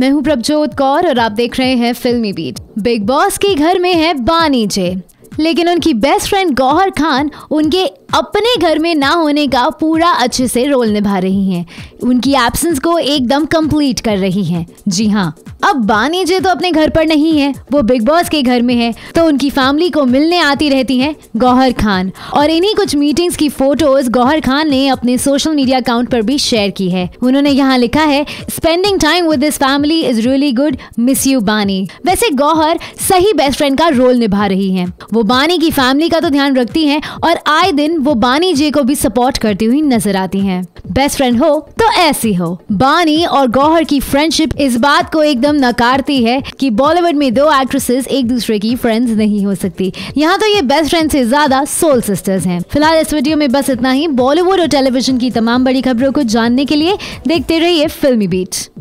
मैं हूं प्रभजोत कौर और आप देख रहे हैं फिल्मी बीट। बिग बॉस के घर में है बानी जे, लेकिन उनकी बेस्ट फ्रेंड गौहर खान उनके अपने घर में ना होने का पूरा अच्छे से रोल निभा रही हैं। उनकी एब्सेंस को एकदम कंप्लीट कर रही हैं। जी हाँ, अब बानी जे तो अपने घर पर नहीं है, वो बिग बॉस के घर में है, तो उनकी फैमिली को मिलने आती रहती हैं गौहर खान। और इन्हीं कुछ मीटिंग्स की फोटोज गौहर खान ने अपने सोशल मीडिया अकाउंट पर भी शेयर की है। उन्होंने यहाँ लिखा है, spending time with this family is really good, miss you Bani. वैसे गौहर सही बेस्ट फ्रेंड का रोल निभा रही है। वो बानी की फैमिली का तो ध्यान रखती है और आए दिन वो बानी जे को भी सपोर्ट करती हुई नजर आती हैं। बेस्ट फ्रेंड हो तो ऐसी हो। बानी और गौहर की फ्रेंडशिप इस बात को एकदम नकारती है कि बॉलीवुड में दो एक्ट्रेसेस एक दूसरे की फ्रेंड्स नहीं हो सकती। यहाँ तो ये बेस्ट फ्रेंड से ज्यादा सोल सिस्टर्स हैं। फिलहाल इस वीडियो में बस इतना ही। बॉलीवुड और टेलीविजन की तमाम बड़ी खबरों को जानने के लिए देखते रहिए फिल्मी बीट।